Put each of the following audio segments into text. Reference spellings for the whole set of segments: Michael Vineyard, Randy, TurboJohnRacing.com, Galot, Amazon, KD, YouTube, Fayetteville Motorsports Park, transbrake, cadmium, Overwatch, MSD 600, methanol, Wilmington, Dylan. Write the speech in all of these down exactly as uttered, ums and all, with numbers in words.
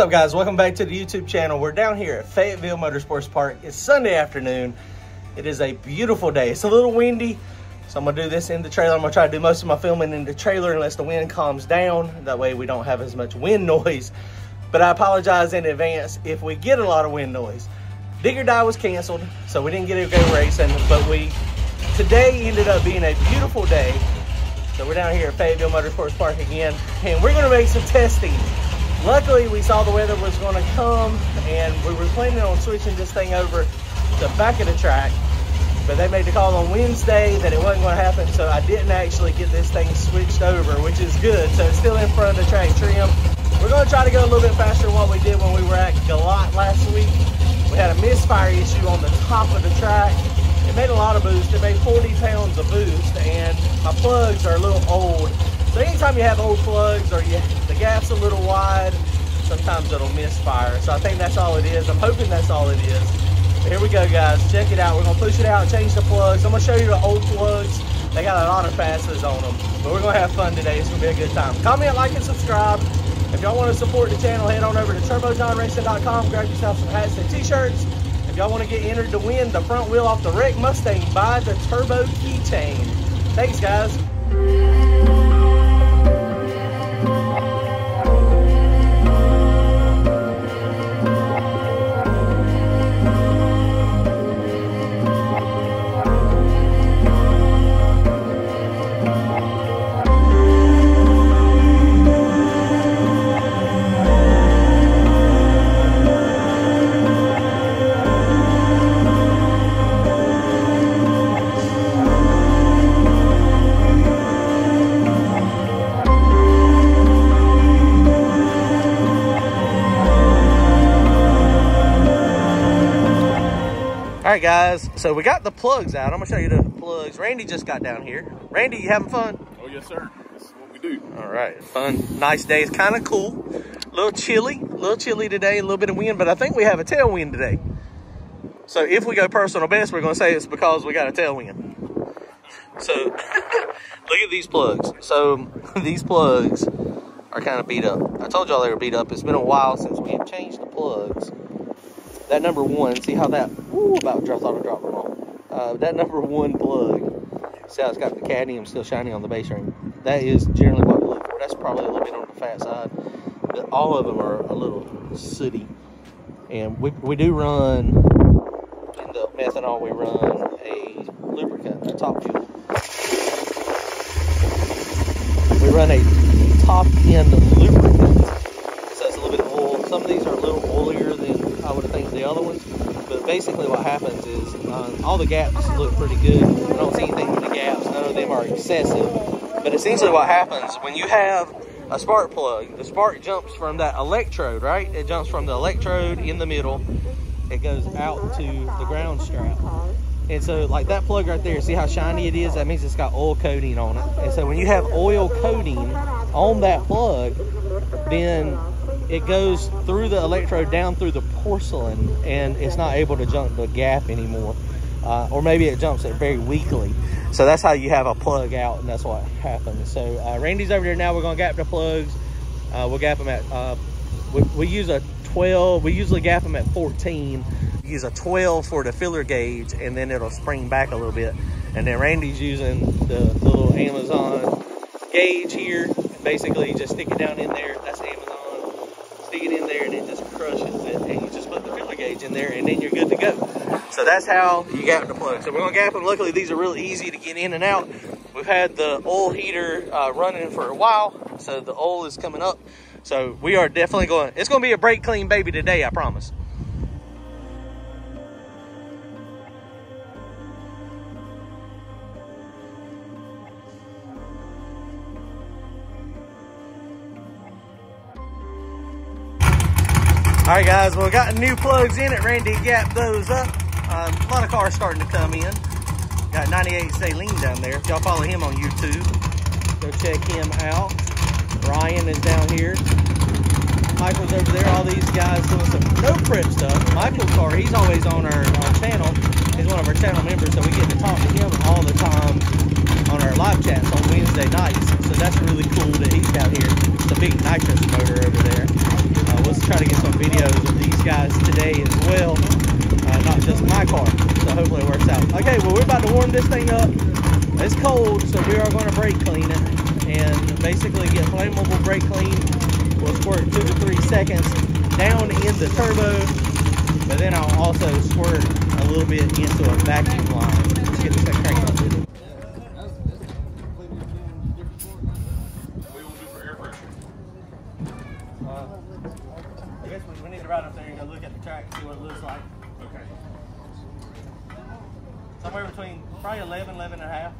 up, guys? Welcome back to the YouTube channel. We're down here at Fayetteville Motorsports Park. It's Sunday afternoon. It is a beautiful day. It's a little windy, so I'm gonna do this in the trailer. I'm gonna try to do most of my filming in the trailer unless the wind calms down. That way we don't have as much wind noise. But I apologize in advance if we get a lot of wind noise. Dig or Die was canceled, so we didn't get to go racing, but we, today ended up being a beautiful day. So we're down here at Fayetteville Motorsports Park again, and we're gonna make some testing. Luckily, we saw the weather was gonna come, and we were planning on switching this thing over to the back of the track, but they made the call on Wednesday that it wasn't gonna happen, so I didn't actually get this thing switched over, which is good. So it's still in front of the track trim. We're gonna try to go a little bit faster than what we did when we were at Galot last week. We had a misfire issue on the top of the track. It made a lot of boost. It made forty pounds of boost, and my plugs are a little old. So anytime you have old plugs or you, the gap's a little wide, sometimes it'll misfire. So I think that's all it is. I'm hoping that's all it is. But here we go, guys. Check it out. We're going to push it out, change the plugs. I'm going to show you the old plugs. They got a lot of fasteners on them. But we're going to have fun today. It's going to be a good time. Comment, like, and subscribe. If y'all want to support the channel, head on over to Turbo John Racing dot com. Grab yourself some hats and t-shirts. If y'all want to get entered to win the front wheel off the wrecked Mustang, buy the turbo keychain. Thanks, guys. All right, guys, so we got the plugs out. I'm gonna show you the plugs. Randy just got down here. Randy, you having fun? Oh, yes, sir. This is what we do. All right, fun, nice day. It's kind of cool. A little chilly, a little chilly today, a little bit of wind, but I think we have a tailwind today. So if we go personal best, we're gonna say it's because we got a tailwind. So look at these plugs. So these plugs are kind of beat up. I told y'all they were beat up. It's been a while since we have changed the plugs. That number one, see how that, ooh, about dropped, thought I dropped them off. Uh, that number one plug, see how it's got the cadmium still shining on the base ring? That is generally what we look for. That's probably a little bit on the fat side, but all of them are a little sooty. And we, we do run, in the methanol, we run a lubricant, a top fuel. We run a top end lubricant, so that's a little bit of oil. Some of these are a little oilier than I would have think the other ones, but basically what happens is um, all the gaps look pretty good. I don't see anything in the gaps. None of them are excessive, but essentially what happens when you have a spark plug, the spark jumps from that electrode, right? It jumps from the electrode in the middle, it goes out to the ground strap. And so like that plug right there, see how shiny it is? That means it's got oil coating on it. And so when you have oil coating on that plug, then it goes through the electrode down through the porcelain, and it's not able to jump the gap anymore. Uh, or maybe it jumps it very weakly. So that's how you have a plug out, and that's what happens. So uh, Randy's over there now. We're gonna gap the plugs. Uh, we'll gap them at, uh, we, we use a twelve, we usually gap them at fourteen. Use a twelve for the filler gauge, and then it'll spring back a little bit. And then Randy's using the little Amazon gauge here. Basically, you just stick it down in there. That's Amazon. Stick it in there and it just crushes it, and you just put the filler gauge in there and then you're good to go. So that's how you gap the plug. So we're gonna gap them. Luckily these are really easy to get in and out. We've had the oil heater uh, running for a while, so the oil is coming up. So we are definitely going, it's gonna be a brake clean baby today, I promise. All right, guys, well, we got new plugs in it. Randy gapped those up. Um, a lot of cars starting to come in. Got ninety-eight Saline down there. If y'all follow him on YouTube, go check him out. Ryan is down here. Michael's over there. All these guys doing some no prep stuff. Michael's car, he's always on our, our channel. He's one of our channel members, so we get to talk to him all the time on our live chats on Wednesday nights. So that's really cool that he's out here. It's a big nitrous motor over there. Uh, let's try to get some videos of these guys today as well, uh, not just my car. So hopefully it works out. Okay, well, we're about to warm this thing up. It's cold, so we are going to brake clean it and basically get flammable brake clean. We'll squirt two to three seconds down in the turbo, but then I'll also squirt a little bit into a vacuum line. Let's get this thing cranked up. Right up there and go look at the track and see what it looks like. Okay. Somewhere between probably eleven, eleven and a half.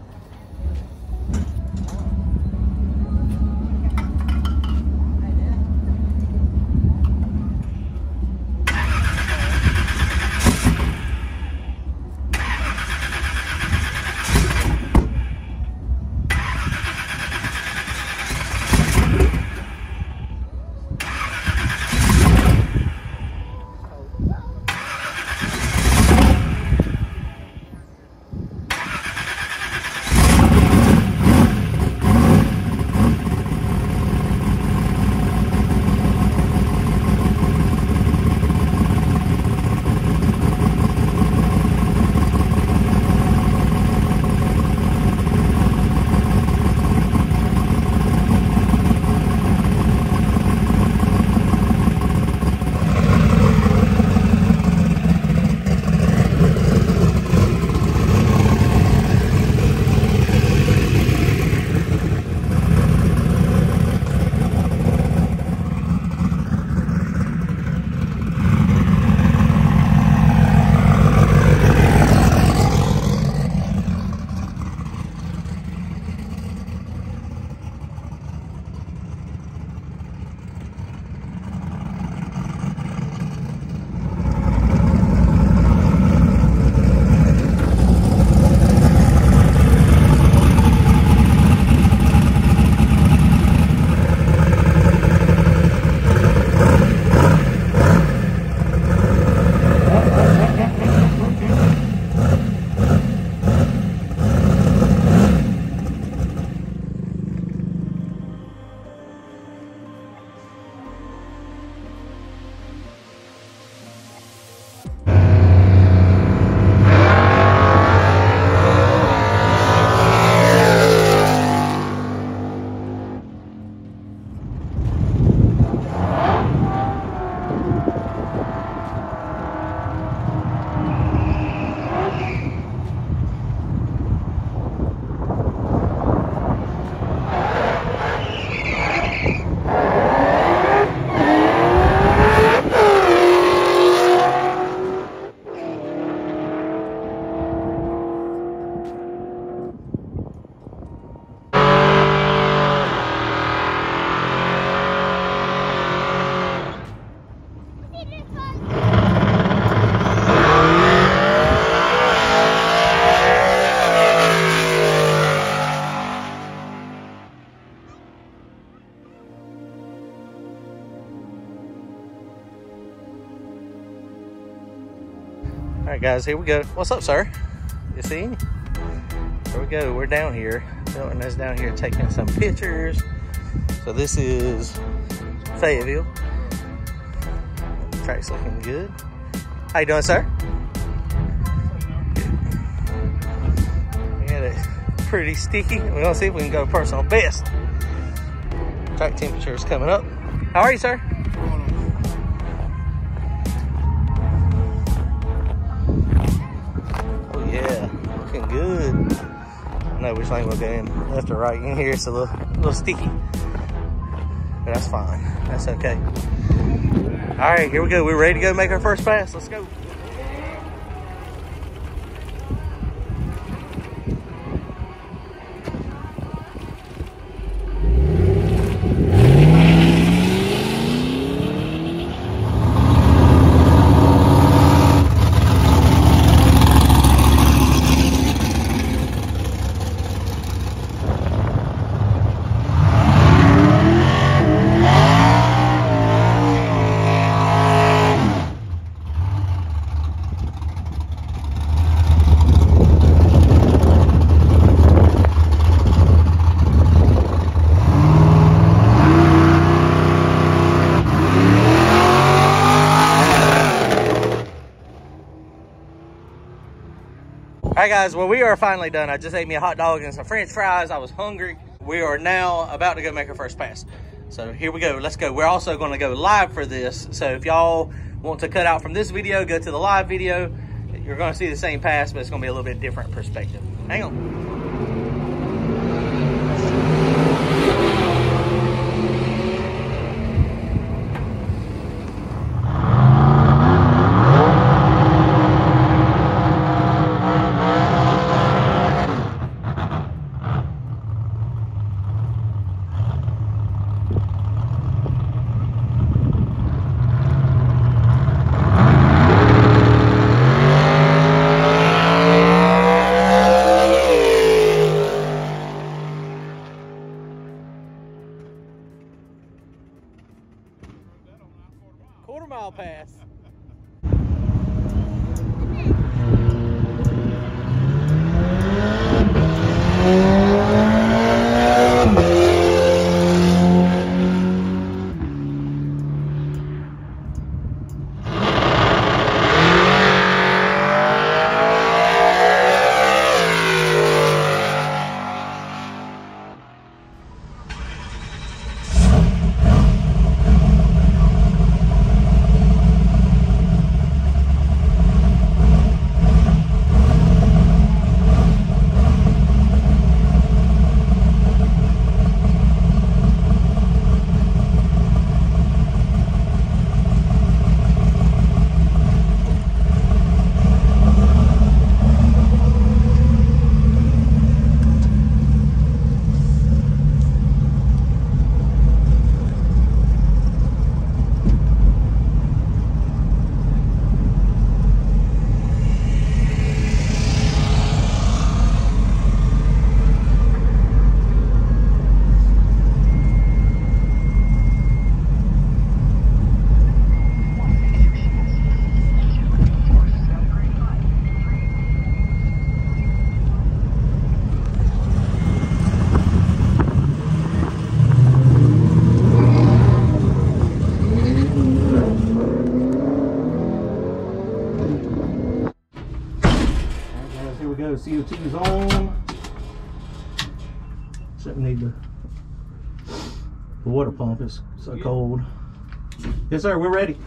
Alright guys, here we go. What's up, sir? You see? Here we go. We're down here. Dylan is down here taking some pictures. So this is Fayetteville. Track's looking good. How you doing, sir? Good. We got it pretty sticky. We're gonna see if we can go personal best. Track temperature is coming up. How are you, sir? Good. I know which lane we'll go in, left or right. In here it's a little, little sticky, but that's fine. That's okay. All right, here we go. We're ready to go make our first pass. Let's go. All right, guys, well, we are finally done. I just ate me a hot dog and some French fries. I was hungry. We are now about to go make our first pass. So here we go, let's go. We're also gonna go live for this. So if y'all want to cut out from this video, go to the live video. You're gonna see the same pass, but it's gonna be a little bit different perspective. Hang on. C O two is on. Except we need the, the water pump. It's so yeah. Cold. Yes, sir. We're ready.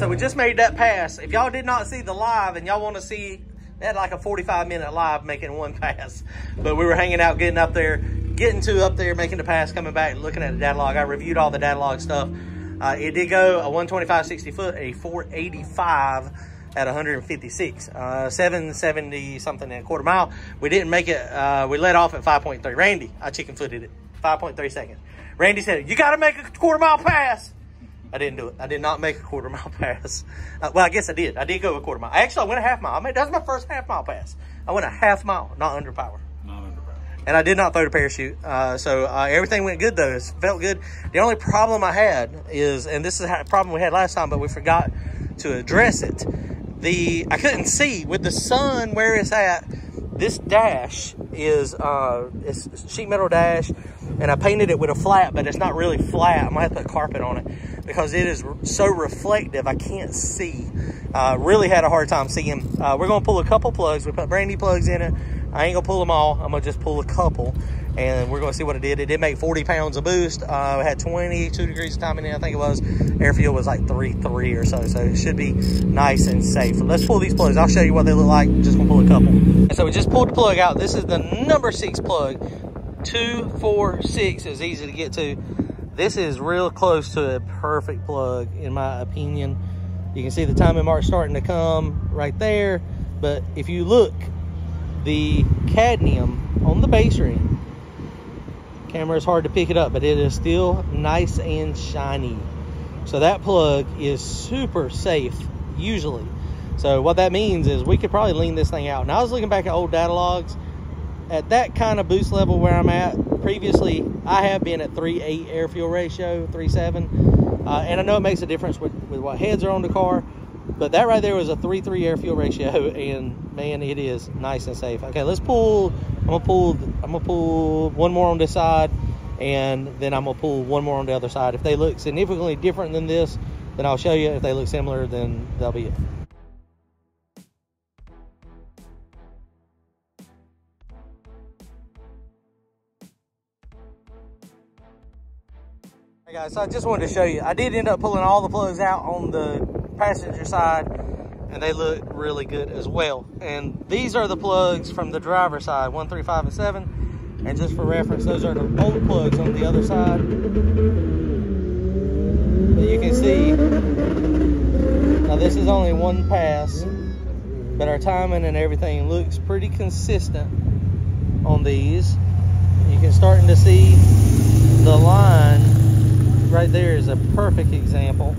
So we just made that pass. If y'all did not see the live and y'all want to see, we had like a forty-five minute live making one pass. But we were hanging out, getting up there, getting to up there, making the pass, coming back, looking at the data log. I reviewed all the data log stuff. Uh, it did go a one twenty-five sixty foot, a four eighty-five at one fifty-six, uh, seven seventy something and a quarter mile. We didn't make it. Uh, we let off at five point three. Randy, I chicken footed it. five point three seconds. Randy said, you got to make a quarter mile pass. I didn't do it. I did not make a quarter mile pass. Uh, well, I guess I did. I did go a quarter mile. Actually, I went a half mile. I mean, that was my first half mile pass. I went a half mile, not under power. Not under power. And I did not throw the parachute. Uh, so uh, everything went good, though. It felt good. The only problem I had is, and this is a problem we had last time, but we forgot to address it. The I couldn't see with the sun where it's at. This dash is uh, it's sheet metal dash, and I painted it with a flat, but it's not really flat. I'm gonna have to put carpet on it because it is so reflective. I can't see. Uh, really had a hard time seeing. Uh, we're gonna pull a couple plugs. We put brand new plugs in it. I ain't gonna pull them all. I'm gonna just pull a couple, and we're gonna see what it did. It did make forty pounds of boost. Uh, it had twenty-two degrees of time in it, I think it was. Air fuel was like three three or so, so it should be nice and safe. Let's pull these plugs. I'll show you what they look like. Just gonna pull a couple. And so we just pulled the plug out. This is the number six plug. two four six is easy to get to. This is real close to a perfect plug, in my opinion. You can see the timing mark starting to come right there. But if you look, the cadmium on the base ring, camera is hard to pick it up, but it is still nice and shiny. So that plug is super safe usually. So what that means is we could probably lean this thing out. And I was looking back at old data logs. At that kind of boost level where I'm at, previously I have been at three eight air fuel ratio, three seven. Uh, and I know it makes a difference with, with what heads are on the car. But that right there was a three three air fuel ratio, and man, it is nice and safe. Okay, let's pull. I'm gonna pull. I'm gonna pull one more on this side, and then I'm gonna pull one more on the other side. If they look significantly different than this, then I'll show you. If they look similar, then that'll be it. Hey guys, so I just wanted to show you. I did end up pulling all the plugs out on the passenger side, and they look really good as well. And these are the plugs from the driver's side, one three five and seven. And just for reference, those are the old plugs on the other side. But you can see now this is only one pass, but our timing and everything looks pretty consistent on these. You can starting to see the line right there is a perfect example.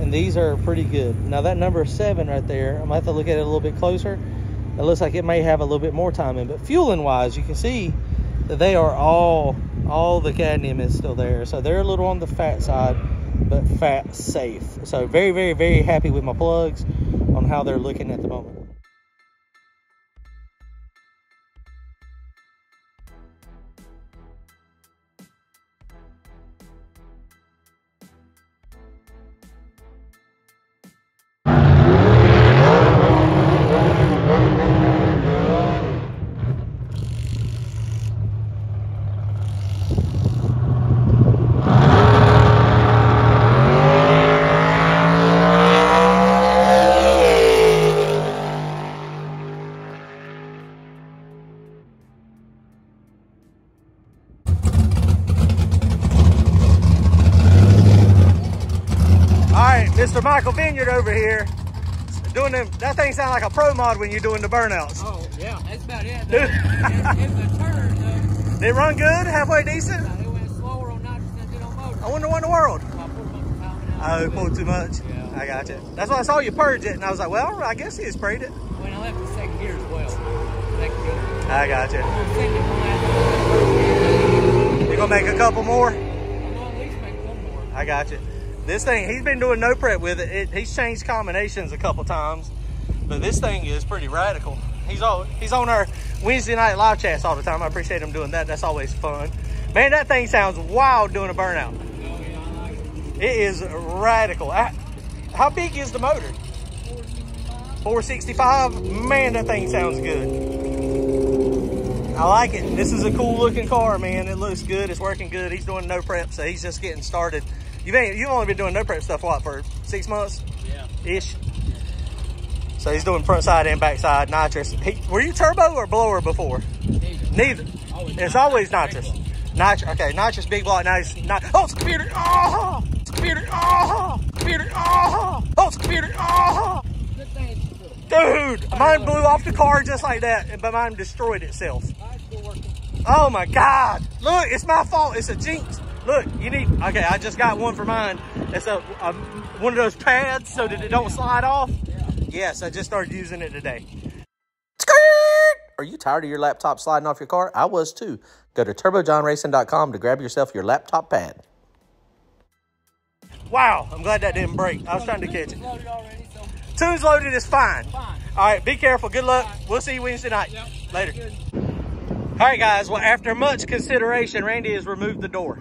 And these are pretty good. Now that number seven right there, I'm gonna have to look at it a little bit closer. It looks like it may have a little bit more time in, but fueling wise, you can see that they are all, all the cadmium is still there. So they're a little on the fat side, but fat safe. So very, very, very happy with my plugs on how they're looking at the moment. Mister Michael Vineyard over here doing them. That thing sound like a pro mod when you're doing the burnouts. Oh yeah, that's about it. Dude. It's, it's a turn, though. They run good, halfway decent. No, they went slower on nitrous than they did on motor. I wouldn't have won the world. I pulled too much. Yeah. I got you. That's why I saw you purge it, and I was like, well, I guess he has sprayed it. When I left the second gear as well. Second gear. I got you. You're gonna make a couple more. I'm gonna at least make one more. I got you. This thing, he's been doing no prep with it. it. He's changed combinations a couple times, but this thing is pretty radical. He's all, he's on our Wednesday night live chats all the time. I appreciate him doing that. That's always fun. Man, that thing sounds wild doing a burnout. Oh, yeah, I like it. It is radical. I, how big is the motor? four sixty-five. four sixty-five? Man, that thing sounds good. I like it. This is a cool looking car, man. It looks good. It's working good. He's doing no prep, so he's just getting started. You've ain't, you've only been doing no prep stuff a lot for six months, yeah, ish. So he's doing front side and back side nitrous. He, were you turbo or blower before? Neither. Neither. Always it's always nitrous. Nitrous. Okay, nitrous big block. Now he's not. Oh, it's a computer. Oh, it's a computer. Oh, computer. Oh, it's a computer. Oh. Dude, mine blew off the car just like that, but mine destroyed itself. Oh my God! Look, it's my fault. It's a jinx. Look, you need. Okay, I just got one for mine. It's a, a one of those pads so that it don't slide off. Yes, I just started using it today. Are you tired of your laptop sliding off your car? I was too. Go to Turbo John Racing dot com to grab yourself your laptop pad. Wow, I'm glad that didn't break. I was trying to catch it. Tune's loaded is fine. fine. All right, be careful. Good luck. Fine. We'll see you Wednesday night. Yep. Later. Good. All right, guys. Well, after much consideration, Randy has removed the door.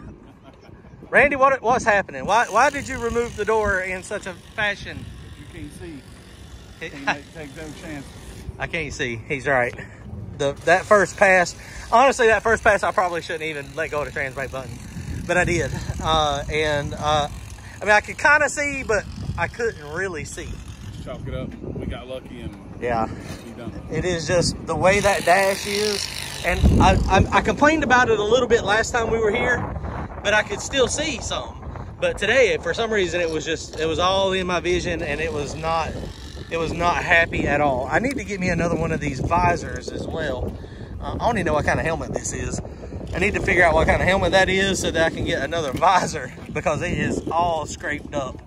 Randy, what what's happening? Why why did you remove the door in such a fashion? You can't see. You can't make, take no chances. I can't see. He's right. The that first pass, honestly, that first pass, I probably shouldn't even let go of the transbrake button, but I did. Uh, and uh, I mean, I could kind of see, but I couldn't really see. Chalk it up. We got lucky, and yeah, it is just the way that dash is. And I, I, I complained about it a little bit last time we were here, but I could still see some. But today, for some reason, it was just it was all in my vision, and it was not it was not happy at all. I need to get me another one of these visors as well. Uh, I don't even know what kind of helmet this is. I need to figure out what kind of helmet that is so that I can get another visor because it is all scraped up.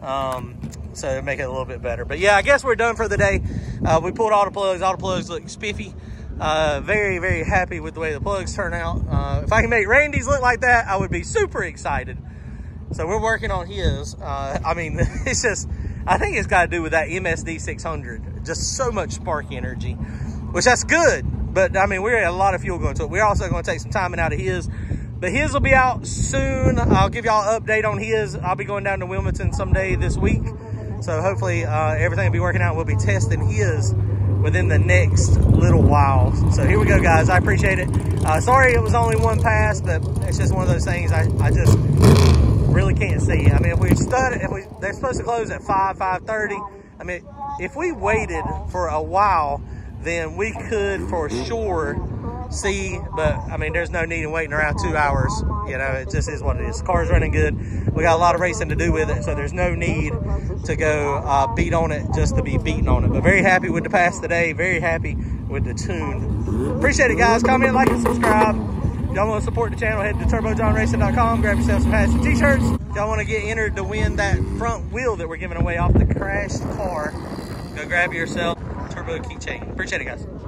Um, so it'll make it a little bit better. But yeah, I guess we're done for the day. Uh, we pulled all the plugs. All the plugs look spiffy. Uh, very, very happy with the way the plugs turn out. Uh, if I can make Randy's look like that, I would be super excited. So we're working on his. Uh, I mean, it's just, I think it's got to do with that M S D six hundred. Just so much spark energy, which that's good. But I mean, we're at a lot of fuel going to it. We're also going to take some timing out of his. But his will be out soon. I'll give y'all an update on his. I'll be going down to Wilmington someday this week. So hopefully uh, everything will be working out. We'll be testing his within the next little while. So here we go, guys. I appreciate it. Uh, sorry it was only one pass, but it's just one of those things I, I just really can't see. I mean, if we stud, if we, they're supposed to close at five, five thirty. I mean, if we waited for a while, then we could for sure see, but I mean, there's no need in waiting around two hours. You know, it just is what it is. The car's running good. We got a lot of racing to do with it, so there's no need to go uh, beat on it just to be beaten on it. But very happy with the pass today. Very happy with the tune. Appreciate it, guys. Comment, like, and subscribe. If y'all want to support the channel, head to Turbo John Racing dot com. Grab yourself some hats and t-shirts. If y'all want to get entered to win that front wheel that we're giving away off the crashed car, go grab yourself a turbo keychain. Appreciate it, guys.